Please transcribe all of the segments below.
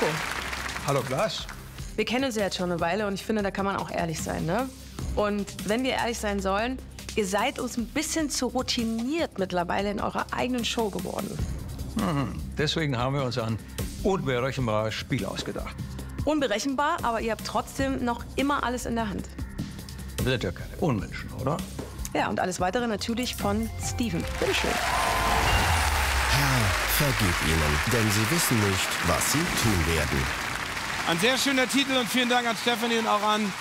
Joko. Hallo Klaas. Wir kennen uns ja jetzt schon eine Weile und ich finde, da kann man auch ehrlich sein, ne? Und wenn wir ehrlich sein sollen, ihr seid uns ein bisschen zu routiniert mittlerweile in eurer eigenen Show geworden. Deswegen haben wir uns ein unberechenbares Spiel ausgedacht. Unberechenbar, aber ihr habt trotzdem noch immer alles in der Hand. Wir sind ja keine Unmenschen, oder? Ja, und alles Weitere natürlich von Steven. Bitte schön. Herr, vergib ihnen, denn sie wissen nicht, was sie tun werden. Ein sehr schöner Titel und vielen Dank an Stefanie und auch an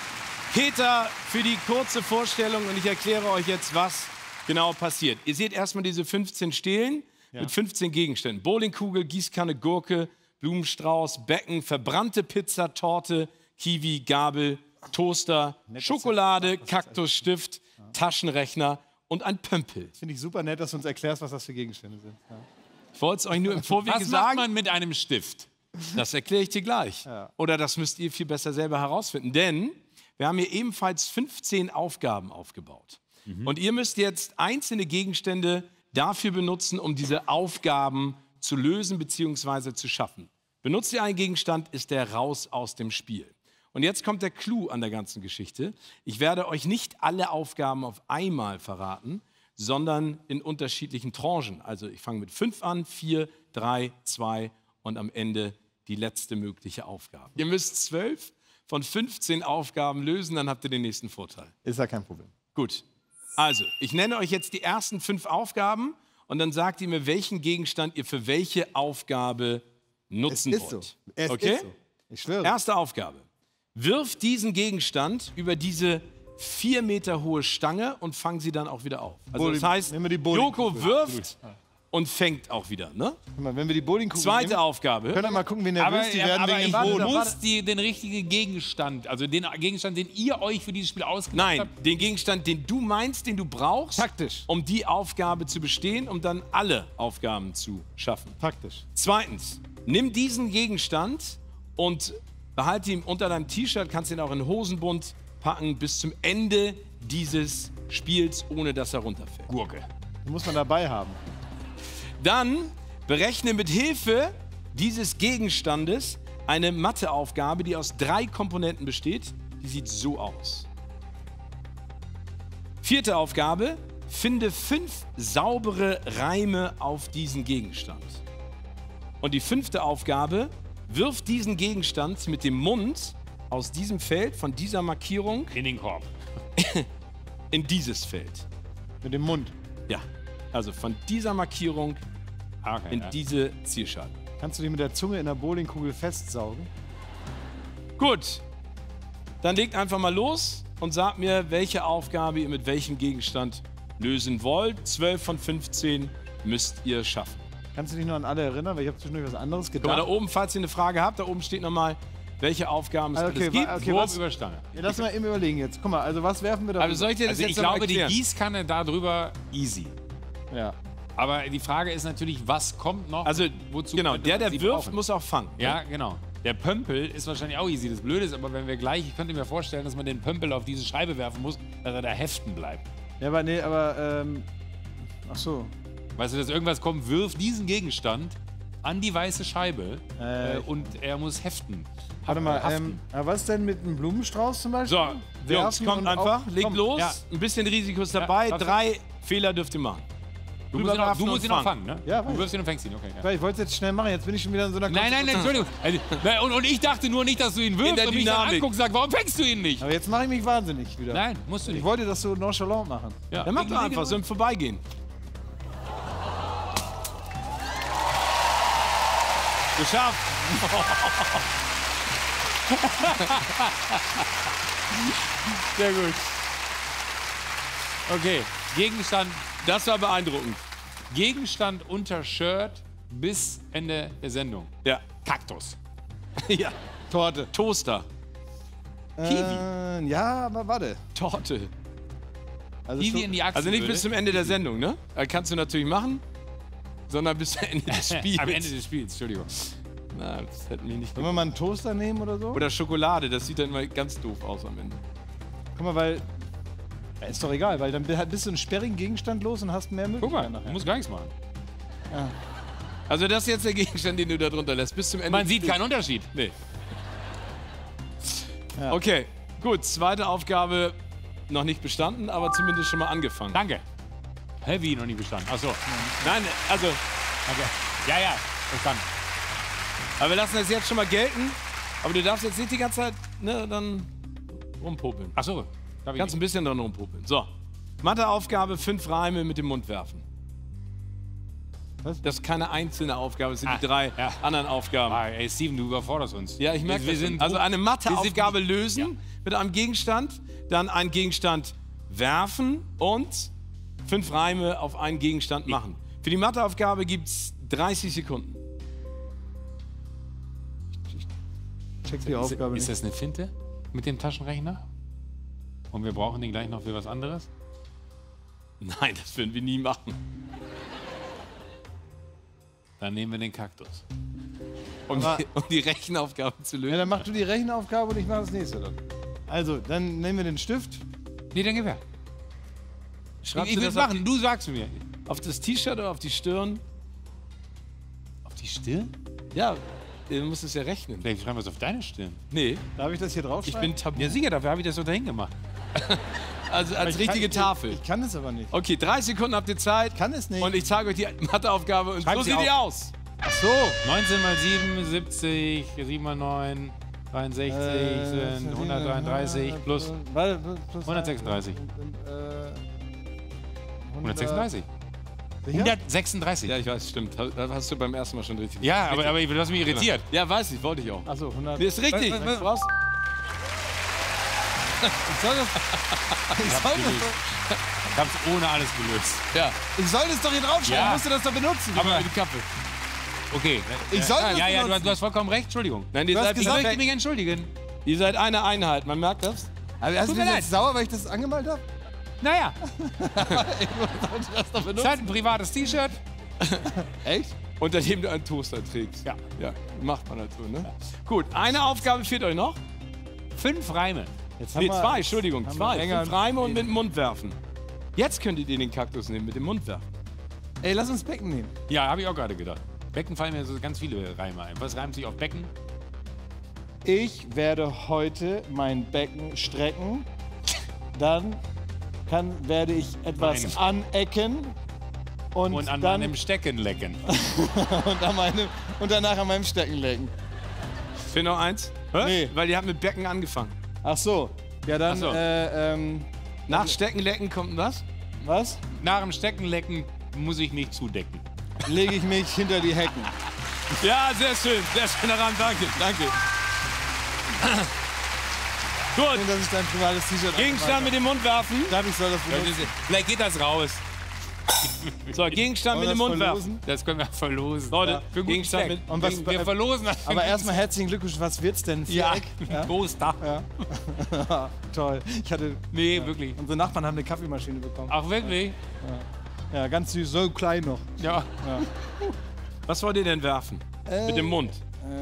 Peter für die kurze Vorstellung. Und ich erkläre euch jetzt, was genau passiert. Ihr seht erstmal diese 15 Stelen mit 15 Gegenständen. Bowlingkugel, Gießkanne, Gurke, Blumenstrauß, Becken, verbrannte Pizza, Torte, Kiwi, Gabel, Toaster, Schokolade, Kaktusstift, Taschenrechner und ein Pömpel. Finde ich super nett, dass du uns erklärst, was das für Gegenstände sind. Ja. Ich wollte es euch nur im Vorwege sagen. Was macht man mit einem Stift? Das erkläre ich dir gleich. Ja. Oder das müsst ihr viel besser selber herausfinden. Denn wir haben hier ebenfalls 15 Aufgaben aufgebaut. Und ihr müsst jetzt einzelne Gegenstände dafür benutzen, um diese Aufgaben zu lösen bzw. zu schaffen. Benutzt ihr einen Gegenstand, ist der raus aus dem Spiel. Und jetzt kommt der Clou an der ganzen Geschichte. Ich werde euch nicht alle Aufgaben auf einmal verraten, sondern in unterschiedlichen Tranchen. Also ich fange mit 5 an, 4, 3, 2 und am Ende die letzte mögliche Aufgabe. Ihr müsst 12 von 15 Aufgaben lösen, dann habt ihr den nächsten Vorteil. Ist ja kein Problem. Gut. Also, ich nenne euch jetzt die ersten 5 Aufgaben und dann sagt ihr mir, welchen Gegenstand ihr für welche Aufgabe nutzen wollt. Es ist so. Okay? Ist so. Ich schwöre. Erste Aufgabe. Wirft diesen Gegenstand über diese 4 Meter hohe Stange und fang sie dann auch wieder auf. Also das heißt, Joko wirft und fängt auch wieder, ne? Wenn wir die Bowlingkugel nehmen, Aufgabe. Können wir mal gucken, wie nervös die werden wegen dem Bowling. Aber ihr den richtigen Gegenstand, also den Gegenstand, den ihr euch für dieses Spiel ausgedacht habt. Nein, den Gegenstand, den du meinst, den du brauchst, taktisch, um die Aufgabe zu bestehen, um dann alle Aufgaben zu schaffen. Taktisch. Zweitens, nimm diesen Gegenstand und behalte ihn unter deinem T-Shirt, kannst ihn auch in den Hosenbund packen bis zum Ende dieses Spiels, ohne dass er runterfällt. Gurke. Die muss man dabei haben. Dann berechne mit Hilfe dieses Gegenstandes eine Matheaufgabe, die aus 3 Komponenten besteht. Die sieht so aus. Vierte Aufgabe. Finde 5 saubere Reime auf diesen Gegenstand. Und die 5. Aufgabe. Wirf diesen Gegenstand mit dem Mund aus diesem Feld, von dieser Markierung... in den Korb. In dieses Feld. Mit dem Mund? Ja. Also von dieser Markierung in diese Zielscheibe. Kannst du die mit der Zunge in der Bowlingkugel festsaugen? Gut. Dann legt einfach mal los und sagt mir, welche Aufgabe ihr mit welchem Gegenstand lösen wollt. 12 von 15 müsst ihr schaffen. Kannst du dich noch an alle erinnern, weil ich habe zwischendurch was anderes gedacht. Guck mal, da oben, falls ihr eine Frage habt, da oben steht nochmal, welche Aufgaben es alles gibt. Okay, Wurf über Stange. Ja, lass mal eben überlegen jetzt. Guck mal, also was werfen wir da? Also soll ich dir das jetzt erklären? Ich glaube, die Gießkanne da drüber, easy. Ja. Aber die Frage ist natürlich, was kommt noch? Also, wozu? Genau, der wirft, muss auch fangen. Ja, genau. Der Pömpel ist wahrscheinlich auch easy. Das Blöde ist aber, wenn wir gleich, ich könnte mir vorstellen, dass man den Pömpel auf diese Scheibe werfen muss, dass er da heften bleibt. Ja, aber nee, aber, ach so. Weißt du, dass irgendwas kommt, wirft diesen Gegenstand an die weiße Scheibe und er muss heften. Warte mal, was denn mit einem Blumenstrauß zum Beispiel? So, Jungs, kommt einfach, legt los, ein bisschen Risiko ist dabei, 3 Fehler dürft ihr machen. Du musst ihn auch fangen, ne? Ja, du wirfst ihn und fängst ihn, okay. Ja. Ich wollte es jetzt schnell machen, jetzt bin ich schon wieder in so einer Konzentration. Nein, Entschuldigung. Also, und ich dachte nur nicht, dass du ihn wirfst und mich dann anguckst und sagst, warum fängst du ihn nicht? Aber jetzt mache ich mich wahnsinnig wieder. Nein, musst du nicht. Ich wollte das so nonchalant machen. Ja. Dann mach doch einfach, so im Vorbeigehen. Geschafft! Sehr gut. Okay, Gegenstand, das war beeindruckend. Gegenstand unter Shirt bis Ende der Sendung. Ja. Kaktus. Ja. Torte. Toaster. Kiwi. Ja, aber warte. Torte. Also Kiwi in die Achse. Also nicht bis zum Ende der Sendung, ne? Kannst du natürlich machen. Sondern bis zum Ende des Spiels. Am Ende des Spiels, Entschuldigung. Na, das hätten wir nicht. Wollen wir mal einen Toaster nehmen oder so? Oder Schokolade, das sieht dann mal ganz doof aus am Ende. Guck mal, weil. Ja, ist doch egal, weil dann bist du einen sperrigen Gegenstand los und hast mehr Möglichkeiten. Guck mal, nachher. Du musst gar nichts machen. Ja. Also das ist jetzt der Gegenstand, den du da drunter lässt, bis zum Ende. Man sieht keinen Unterschied. Nee. Ja. Okay, gut, zweite Aufgabe noch nicht bestanden, aber zumindest schon mal angefangen. Danke. Hä, wie noch nicht bestanden? Ach so. Nein, also... Okay. Ja, ja, verstanden. Aber wir lassen das jetzt schon mal gelten. Aber du darfst jetzt nicht die ganze Zeit, ne, dann rumpopeln. Ach so. Kannst ein bisschen dran rumpopeln. So. Matheaufgabe, 5 Reime mit dem Mund werfen. Was? Das ist keine einzelne Aufgabe, es sind die drei anderen Aufgaben. Ah, ey, Steven, du überforderst uns. Ja, ich merke, wir sind also eine Matheaufgabe lösen mit einem Gegenstand, dann einen Gegenstand werfen und 5 Reime auf einen Gegenstand machen. Für die Matheaufgabe gibt es 30 Sekunden. Check die Aufgabe nicht. Ist das eine Finte mit dem Taschenrechner? Und wir brauchen den gleich noch für was anderes? Nein, das würden wir nie machen. Dann nehmen wir den Kaktus. Um die Rechenaufgabe zu lösen. Ja, dann mach du die Rechenaufgabe und ich mach das nächste dann. Also, dann nehmen wir den Stift. Nee, dann gib her. Ich will machen, du sagst mir. Auf das T-Shirt oder auf die Stirn? Auf die Stirn? Ja, du musst es ja rechnen. Vielleicht schreiben wir es auf deine Stirn. Nee. Darf ich das hier draufschreiben? Ich bin tabu. Ja, sicher, dafür habe ich das so dahin gemacht. Also als richtige Tafel. Ich kann es aber nicht. Okay, 3 Sekunden habt ihr Zeit. Ich kann es nicht. Und ich zeige euch die Matheaufgabe und so sieht die aus. Ach so. 19 mal 7, 70, 7 mal 9, 63 sind 133 plus 136. 136. 136. Ja, ich weiß, stimmt. Das hast du beim ersten Mal schon richtig. Ja, aber du hast mich irritiert. Ja, weiß ich, wollte ich auch. Achso, 100. Nee, ist richtig. Ich hab's ohne alles gelöst. Ja. Ich soll das doch hier draufschreiben, ja. Musst du das doch benutzen. Aber die Kappe. Okay. Ich soll das benutzen. Ja, du hast vollkommen recht, Entschuldigung. Nein, ihr seid mich entschuldigen. Ihr seid eine Einheit, man merkt das. Aber hast du mir jetzt sauer, weil ich das angemalt habe? Naja. Es ist halt ein privates T-Shirt. Echt? Unter dem du einen Toaster trägst. Ja. Ja, macht man halt so, ne? Ja. Gut, eine Aufgabe fehlt euch noch. 5 Reime. Jetzt haben zwei. 5 Reime und mit dem Mund werfen. Jetzt könntet ihr den Kaktus nehmen, mit dem Mund werfen. Ey, lass uns Becken nehmen. Ja, habe ich auch gerade gedacht. Becken fallen mir so ganz viele Reime ein. Was reimt sich auf Becken? Ich werde heute mein Becken strecken. Dann werde ich etwas anecken. Und an meinem Stecken lecken. Und danach an meinem Stecken lecken. Fehlt noch eins? Hä? Nee. Weil ihr habt mit Becken angefangen. Ach so, ja dann, so. Nach Steckenlecken kommt das? Was? Nach dem Steckenlecken muss ich nicht zudecken. Lege ich mich hinter die Hecken. Ja, sehr schön daran, danke, danke. Gut. Und das ist dein privates T-Shirt. Gegenstand mit dem Mund werfen. Darf ich soll das benutzen? Vielleicht geht das raus. So, Gegenstand mit dem Mund werfen. Das können wir verlosen. Leute, ja. Gegenstand mit, und was, wir verlosen das. Aber erstmal herzlichen Glückwunsch, was wird's denn für Eck? Ja, Toaster. Ja. Ja. Toll. Ich hatte, wirklich. Unsere Nachbarn haben eine Kaffeemaschine bekommen. Ach, wirklich? Ja, ja, ganz süß, so klein noch. Ja. Ja. Was wollt ihr denn werfen? Mit dem Mund?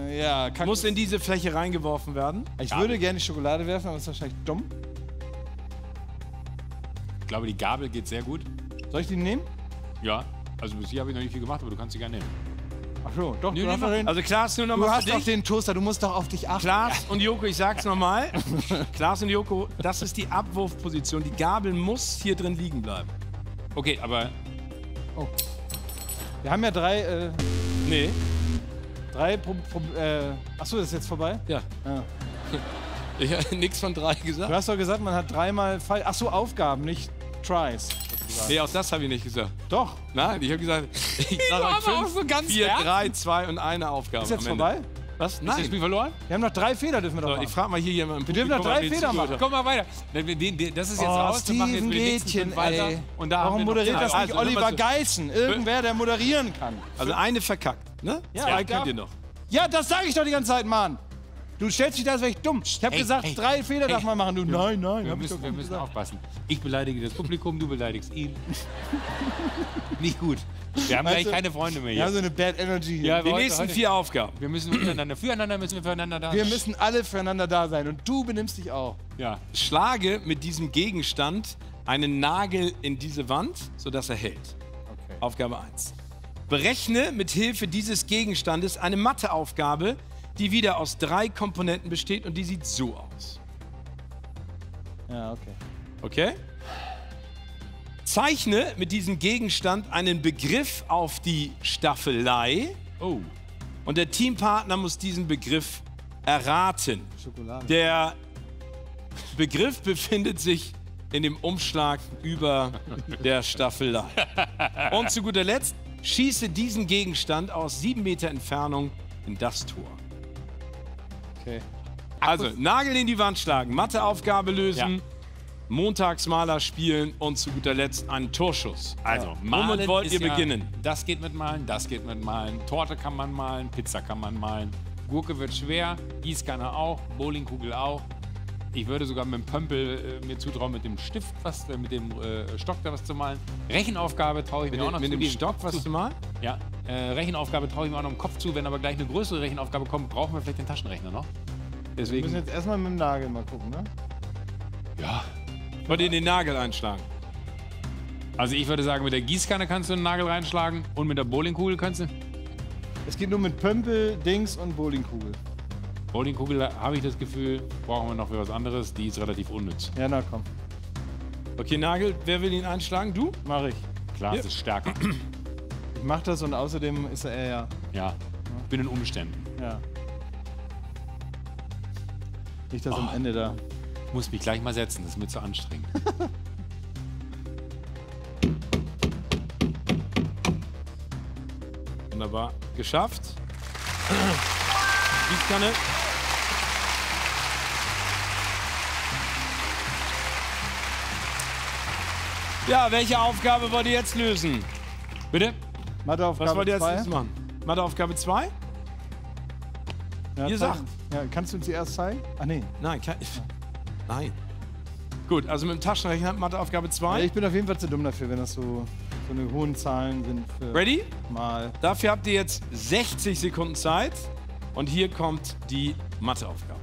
Ja, muss in diese Fläche reingeworfen werden? Ich würde gerne Schokolade werfen, aber das ist wahrscheinlich dumm. Ich glaube, die Gabel geht sehr gut. Soll ich die nehmen? Ja, also bis hier habe ich noch nicht viel gemacht, aber du kannst sie gerne nehmen. Ach so, doch, also Klaas, nur nochmal. Du hast doch den Toaster, du musst doch auf dich achten. Klaas und Joko, ich sag's nochmal. Klaas und Joko, das ist die Abwurfposition. Die Gabel muss hier drin liegen bleiben. Okay, aber... Oh. Wir haben ja 3... nee. 3... Achso, das ist jetzt vorbei? Ja. Ja. Ich habe nichts von 3 gesagt. Du hast doch gesagt, man hat 3 mal... Achso, Aufgaben, nicht Tries. Nee, auch das habe ich nicht gesagt. Doch. Nein, ich habe gesagt, ich sage 5, 4, 3, 2 und 1 Aufgabe. Ist jetzt vorbei? Was? Nein. Ist das Spiel verloren? Wir haben noch 3 Fehler, dürfen wir doch machen. Ich frage mal hier jemanden. Wir dürfen noch 3 Fehler machen. Komm mal weiter. Das ist jetzt raus. Wir machen jetzt Mädchen weiter. Und da warum moderiert das nicht Oliver Geissen? Irgendwer, der moderieren kann. Also eine verkackt, ne? 2 könnt ihr noch. Ja, das sage ich doch die ganze Zeit, Mann. Du stellst dich da als wäre ich dumm. Ich habe gesagt, 3 Fehler darf man machen. Du, nein, nein. Wir müssen aufpassen. Ich beleidige das Publikum, du beleidigst ihn. Nicht gut. Wir haben gleich keine Freunde mehr hier. Wir haben so eine Bad Energy hier. Ja, die nächsten 4 Aufgaben. Wir müssen miteinander, füreinander müssen wir füreinander da sein. Wir müssen alle füreinander da sein. Und du benimmst dich auch. Ja. Schlage mit diesem Gegenstand einen Nagel in diese Wand, sodass er hält. Okay. Aufgabe 1. Berechne mit Hilfe dieses Gegenstandes eine Matheaufgabe, die wieder aus 3 Komponenten besteht, und die sieht so aus. Ja, okay. Okay? Zeichne mit diesem Gegenstand einen Begriff auf die Staffelei. Oh. Und der Teampartner muss diesen Begriff erraten. Schokolade. Der Begriff befindet sich in dem Umschlag über der Staffelei. Und zu guter Letzt, schieße diesen Gegenstand aus 7 Meter Entfernung in das Tor. Okay. Also, Nagel in die Wand schlagen, Matheaufgabe lösen, ja. Montagsmaler spielen und zu guter Letzt einen Torschuss. Also, ja. Womit wollt ihr beginnen? Das geht mit Malen, das geht mit Malen. Torte kann man malen, Pizza kann man malen. Gurke wird schwer, Gießkanne auch, Bowlingkugel auch. Ich würde sogar mit dem Pömpel mir zutrauen, mit dem Stift was, mit dem Stock da was zu malen. Rechenaufgabe traue ich mir auch noch zu. Mit dem Stock was zu malen? Ja. Rechenaufgabe traue ich mir auch noch im Kopf zu. Wenn aber gleich eine größere Rechenaufgabe kommt, brauchen wir vielleicht den Taschenrechner noch. Deswegen. Wir müssen jetzt erstmal mit dem Nagel mal gucken, ne? Ja. Wollt ihr den Nagel einschlagen? Also ich würde sagen, mit der Gießkanne kannst du einen Nagel reinschlagen und mit der Bowlingkugel kannst du. Es geht nur mit Pömpel, Dings und Bowlingkugel. Bowlingkugel, habe ich das Gefühl, brauchen wir noch für was anderes. Die ist relativ unnütz. Ja, na komm. Okay, Nagel, wer will ihn einschlagen? Du? Mach ich. Klaas ist stärker. Ich mach das und außerdem ist er ja. Ja, ich bin in Umständen. Ja. Nicht das am Ende da. Ich muss mich gleich mal setzen, das ist mir zu anstrengend. Wunderbar. Geschafft. Gießkanne. Ja, welche Aufgabe wollt ihr jetzt lösen? Bitte? Matheaufgabe 2. Was wollt ihr jetzt machen? Matheaufgabe 2? Ja, ihr sagt. Ja, kannst du uns die erst zeigen? Ach nee. Nein, nein. Gut, also mit dem Taschenrechner Matheaufgabe 2. Ja, ich bin auf jeden Fall zu dumm dafür, wenn das so eine hohen Zahlen sind. Für ready? Mal. Dafür habt ihr jetzt 60 Sekunden Zeit. Und hier kommt die Matheaufgabe.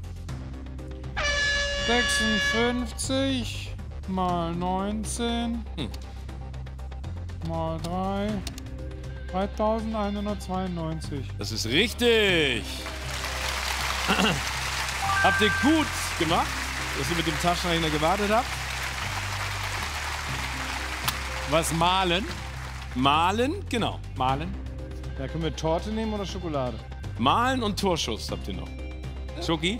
56. Mal 19, mal 3, 3192. Das ist richtig. Habt ihr gut gemacht, dass ihr mit dem Taschenrechner gewartet habt. Was malen? Malen, genau. Malen. Da können wir Torte nehmen oder Schokolade. Malen und Torschuss habt ihr noch. Schoki,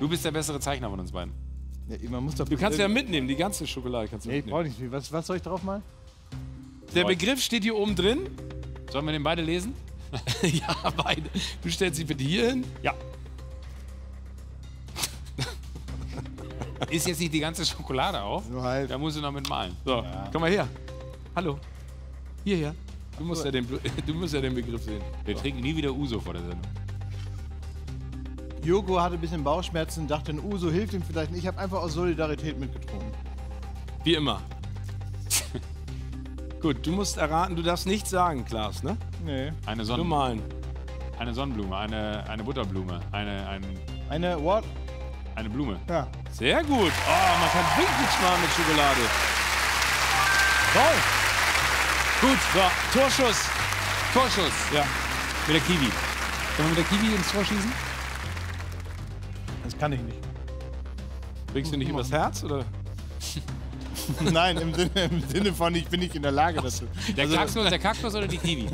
du bist der bessere Zeichner von uns beiden. Ja, du kannst ja mitnehmen, die ganze Schokolade kannst du mitnehmen. Nee, brauche ich nicht. Was soll ich drauf malen? Der Begriff steht hier oben drin. Sollen wir den beide lesen? Ja, beide. Du stellst sie bitte hier hin. Ja. Ist jetzt nicht die ganze Schokolade auf? Nur halb. Da musst du noch mit malen. So, ja. Komm mal her. Hallo. Hierher. Du musst, ja den Begriff sehen. Wir trinken nie wieder Ouzo vor der Sendung. Joko hatte ein bisschen Bauchschmerzen, dachte, ein Ouzo hilft ihm vielleicht nicht. Ich habe einfach aus Solidarität mitgetrunken. Wie immer. Gut, du musst erraten, du darfst nichts sagen, Klaas, ne? Nee. Eine Sonnenblume. Nur malen. Eine Sonnenblume, eine Butterblume, eine what? Eine Blume. Ja. Sehr gut. Oh, man kann wirklich malen mit Schokolade. Toll. Gut, so, Torschuss. Torschuss. Ja. Mit der Kiwi. Können wir mit der Kiwi ins Tor schießen? Kann ich nicht. Kriegst du nicht übers Herz, oder? Nein, im Sinne von, ich bin nicht in der Lage dazu. Der Kaktus oder die Kiwi?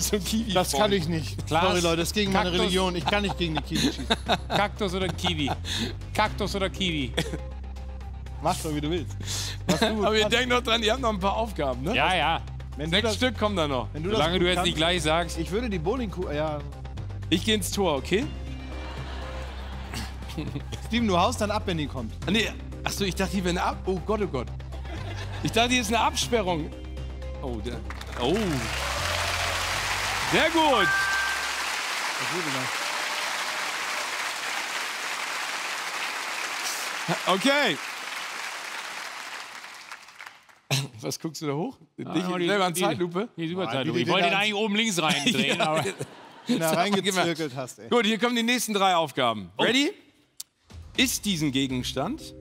So Kiwi das kann ich nicht. Klar, sorry Leute, das ist gegen Kaktus. Meine Religion. Ich kann nicht gegen die Kiwi schießen. Kaktus oder Kiwi? Kaktus oder Kiwi? Mach doch, wie du willst. Aber ihr denkt noch dran, ihr habt noch ein paar Aufgaben, ne? Ja, ja. 6 Stück kommen da noch. Solange du jetzt nicht gleich sagst. Ich würde die Bowlingkugel. Ja. Ich gehe ins Tor, okay? Steven, du haust dann ab, wenn die kommt. Ah, nee. Achso, ich dachte, die wäre eine Ab... Oh Gott, oh Gott. Ich dachte, die ist eine Absperrung. Oh, der... Oh. Sehr gut. Okay. Was guckst du da hoch? Ah, dich selber an Zeitlupe? Hier ist über Zeitlupe. Ich wollte den eigentlich oben links reindrehen, ja. Aber... Na, reingezirkelt hast, ey. Gut, hier kommen die nächsten 3 Aufgaben. Ready? Isst diesen Gegenstand.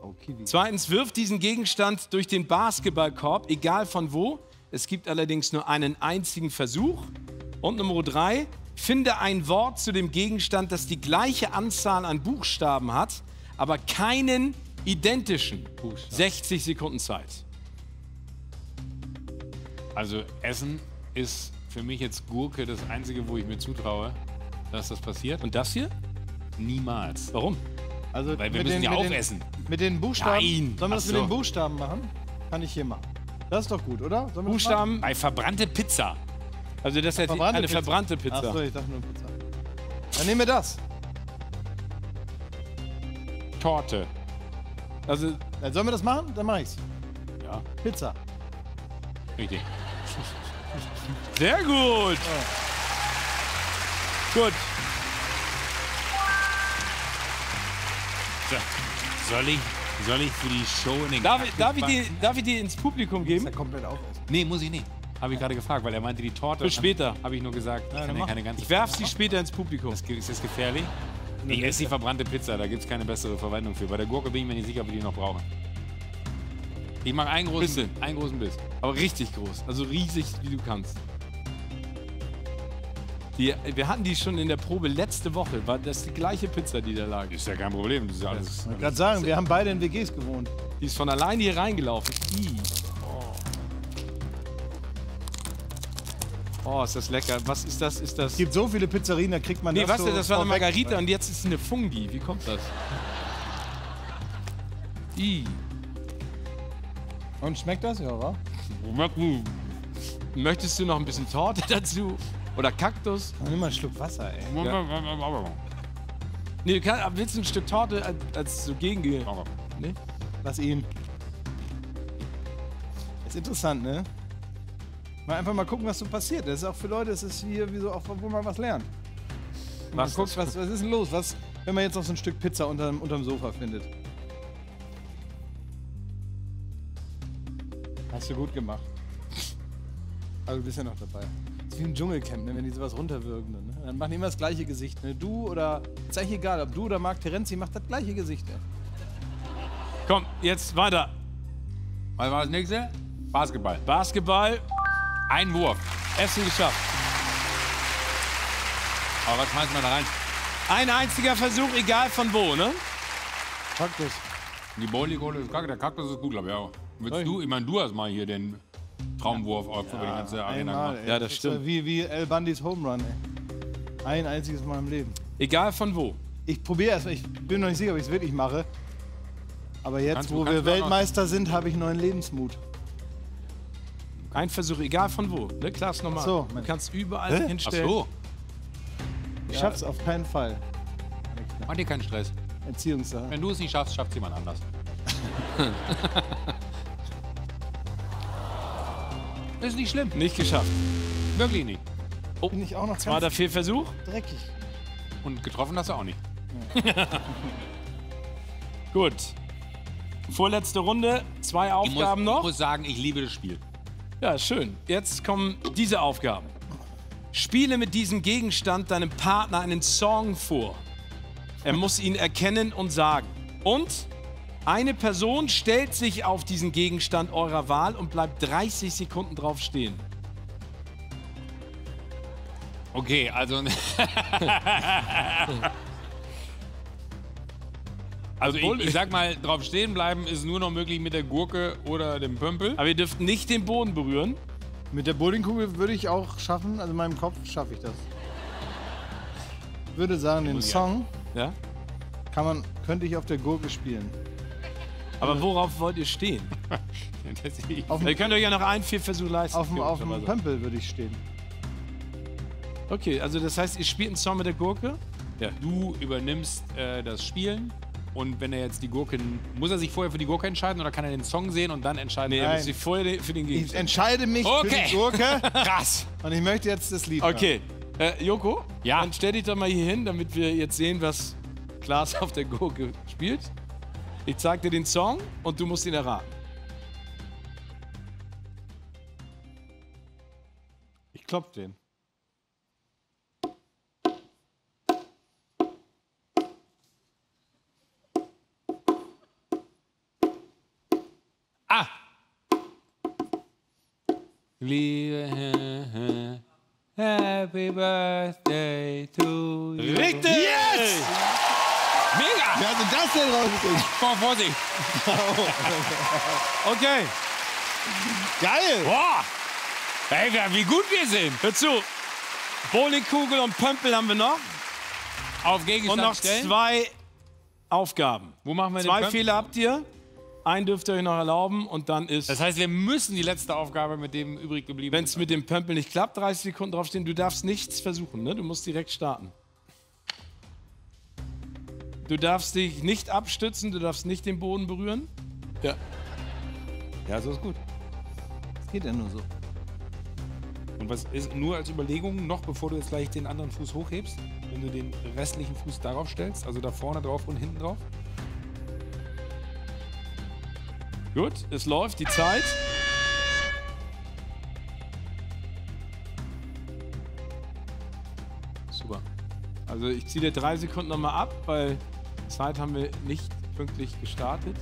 Oh, 2. Wirft diesen Gegenstand durch den Basketballkorb, egal von wo, Es gibt allerdings nur einen einzigen Versuch. Und Nummer 3, finde ein Wort zu dem Gegenstand, das die gleiche Anzahl an Buchstaben hat, aber keinen identischen. 60 Sekunden Zeit. Also Essen ist für mich jetzt Gurke das Einzige, wo ich mir zutraue, dass das passiert. Und das hier? Niemals. Warum? Also weil wir müssen ja auch essen. Mit den Buchstaben? Nein. Sollen wir das mit den Buchstaben machen? Kann ich hier machen. Das ist doch gut, oder? Buchstaben bei verbrannte Pizza. Also das ist eine verbrannte Pizza. Achso, ich dachte nur Pizza. Dann nehmen wir das. Torte. Also, sollen wir das machen? Dann mache ich's. Ja. Pizza. Richtig. Sehr gut. Ja. Gut. So. Soll ich für die Show in den darf ich die ins Publikum geben? Ist ja komplett auf. Nee, muss ich nicht. Habe ich gerade gefragt, weil er meinte die Torte. Für später. Habe ich nur gesagt, ich kann keine ganze. Ich werf sie später ins Publikum. Ist das gefährlich? Ich esse die verbrannte Pizza, da gibt es keine bessere Verwendung für. Bei der Gurke bin ich mir nicht sicher, ob ich die noch brauche. Ich mache einen großen Biss. Aber richtig groß. Also riesig, wie du kannst. Wir hatten die schon in der Probe letzte Woche. War das die gleiche Pizza, die da lag? Ist ja kein Problem. Das ist alles, ich wollte gerade sagen, wir haben beide in WGs gewohnt. Die ist von alleine hier reingelaufen. Oh, ist das lecker. Was ist das? Es gibt so viele Pizzerien, da kriegt man das. Nee, was? Das war eine Margarita und jetzt ist es eine Fungi. Wie kommt das? Und schmeckt das? Ja, wa? Möchtest du noch ein bisschen Torte dazu? Oder Kaktus? Nimm mal einen Schluck Wasser, ey. Ja. Nee, du kannst, willst du ein Stück Torte als so Gegengehen? Nee? Lass ihn. Ist interessant, ne? Mal einfach mal gucken, was so passiert. Das ist auch für Leute, das ist hier wie so, auch, wo man was lernt. Man guckt, was ist denn los? Was, wenn man jetzt noch so ein Stück Pizza unterm Sofa findet? Hast du gut gemacht. Also du bist ja noch dabei. Das ist wie im Dschungelcamp, ne? Wenn die sowas runterwürgen. Ne? Dann machen die immer das gleiche Gesicht. Ne? Du oder... Ist eigentlich egal, ob du oder Marc Terenzi macht das gleiche Gesicht. Ne? Komm, jetzt weiter. Was war das nächste? Basketball. Basketball. Ein Wurf. Essen geschafft. Aber was schmeißt man da rein? Ein einziger Versuch, egal von wo, ne? Kaktus. Die Bowlingkohle ist kacke, der Kaktus ist gut, glaube ich auch. Willst du, ich meine, du hast mal hier den Traumwurf auf über die ganze Arena gemacht. Ja, das stimmt. Wie Al Bundys Home Run, ey. Ein einziges Mal im Leben. Egal von wo. Ich probiere erstmal, ich bin noch nicht sicher, ob ich es wirklich mache. Aber jetzt, wo wir Weltmeister sind, habe ich neuen Lebensmut. Ein Versuch, egal von wo. Ne, Klaas, nochmal. So, du kannst überall hinstellen. Ach so. Ich schaff's auf keinen Fall. Mach dir keinen Stress. Erziehungssache. Wenn du es nicht schaffst, schafft es jemand anders. Ist nicht schlimm. Nicht geschafft. Wirklich nicht. Oh, bin ich auch noch zweiter Fehlversuch. Dreckig. Und getroffen hast du auch nicht. Ja. Gut. Vorletzte Runde. 2 Aufgaben noch. Ich muss sagen, ich liebe das Spiel. Ja, schön. Jetzt kommen diese Aufgaben. Spiele mit diesem Gegenstand deinem Partner einen Song vor. Er muss ihn erkennen und sagen. Und eine Person stellt sich auf diesen Gegenstand eurer Wahl und bleibt 30 Sekunden drauf stehen. Okay, also... Also ich sag mal, drauf stehen bleiben ist nur noch möglich mit der Gurke oder dem Pömpel. Aber ihr dürft nicht den Boden berühren. Mit der Bowlingkugel würde ich auch schaffen, also in meinem Kopf schaffe ich das. Ich würde sagen, den Song könnte ich auf der Gurke spielen. Aber worauf wollt ihr stehen? Ihr könnt euch ja noch einen Fehlversuch leisten. Auf dem Pömpel würde ich stehen. Okay, also das heißt, ihr spielt einen Song mit der Gurke? Ja. Du übernimmst das Spielen und wenn er jetzt die Gurke... Muss er sich vorher für die Gurke entscheiden oder kann er den Song sehen und dann entscheiden? Nee, er muss sich vorher für den Gegenstand. Ich entscheide mich für die Gurke. Krass. Und ich möchte jetzt das Lied hören. Joko, dann stell dich doch mal hier hin, damit wir jetzt sehen, was Klaas auf der Gurke spielt. Ich zeig dir den Song und du musst ihn erraten. Ich klopf den. Ah! liebe Herr, happy birthday to you. Richtig! Yes! Mega! Wer hat denn das denn rausgekriegt? Boah, Vorsicht! Okay. Geil! Boah! Ey, wie gut wir sind! Hör zu! Bowlingkugel und Pömpel haben wir noch. Auf Gegenstand und noch stellen. Zwei Aufgaben. Wo machen wir zwei den Fehler habt ihr. Einen dürft ihr euch noch erlauben und dann ist... Das heißt, wir müssen die letzte Aufgabe mit dem übrig geblieben. Wenn es mit dem Pömpel nicht klappt, 30 Sekunden draufstehen. Du darfst nichts versuchen, ne? Du musst direkt starten. Du darfst dich nicht abstützen, du darfst nicht den Boden berühren. Ja. Ja, so ist gut. Das geht ja nur so. Und was ist nur als Überlegung, noch bevor du jetzt gleich den anderen Fuß hochhebst, wenn du den restlichen Fuß darauf stellst, also da vorne drauf und hinten drauf? Gut, es läuft die Zeit. Super. Also ich ziehe dir 3 Sekunden nochmal ab, weil Zeit haben wir nicht pünktlich gestartet.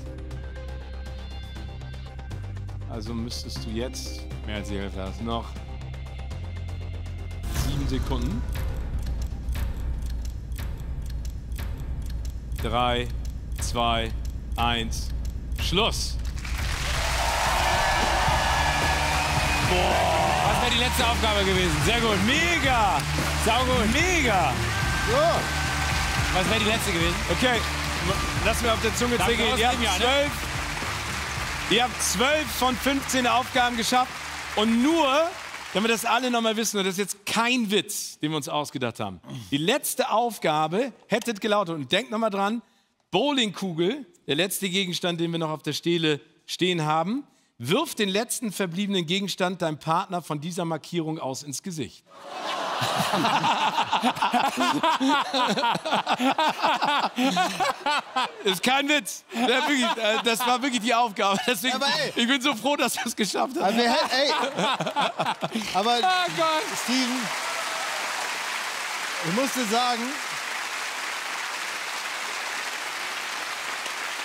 Also müsstest du jetzt mehr als die Hälfte haben. Noch 7 Sekunden. 3, 2, 1, Schluss. Boah. Das wäre die letzte Aufgabe gewesen. Sehr gut. Mega. Saugut. Mega. Ja. Was wäre die letzte gewesen? Okay. Lass mir auf der Zunge zergehen. Ihr habt 12 von 15 Aufgaben geschafft. Und nur, damit das alle noch mal wissen, und das ist jetzt kein Witz, den wir uns ausgedacht haben. Die letzte Aufgabe hättet gelautet. Und denkt noch mal dran, Bowlingkugel, der letzte Gegenstand, den wir noch auf der Stele stehen haben. Wirf den letzten verbliebenen Gegenstand deinem Partner von dieser Markierung aus ins Gesicht. Ist kein Witz. Das war wirklich die Aufgabe. Deswegen, aber ey, ich bin so froh, dass du es geschafft hast. Aber, aber oh Gott. Steven, ich musste sagen...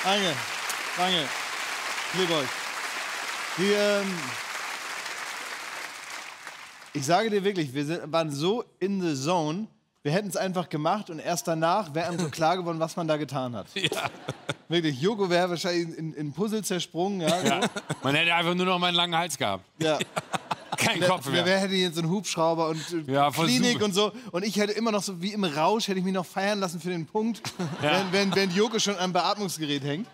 Danke. Ich liebe euch. Ich sage dir wirklich, wir waren so in the zone, wir hätten es einfach gemacht und erst danach wäre einem so klar geworden, was man da getan hat. Ja. Wirklich, Joko wäre wahrscheinlich in Puzzle zersprungen. Ja, so. Ja. Man hätte einfach nur noch mal einen langen Hals gehabt. Ja. Kein Kopf mehr. Wer hätte jetzt so einen Hubschrauber und ja, Klinik und so. Und ich hätte immer noch so, wie im Rausch, hätte ich mich noch feiern lassen für den Punkt, ja. wenn Joko schon am Beatmungsgerät hängt.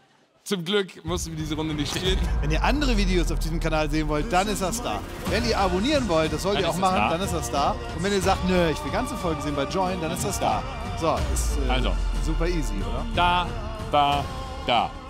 Zum Glück mussten wir diese Runde nicht spielen. Wenn ihr andere Videos auf diesem Kanal sehen wollt, dann ist das da. Wenn ihr abonnieren wollt, das sollt ihr auch machen, dann ist das da. Und wenn ihr sagt, nö, ich will ganze Folgen sehen bei JOYN, dann ist das da. So, ist super easy, oder? Da, da, da.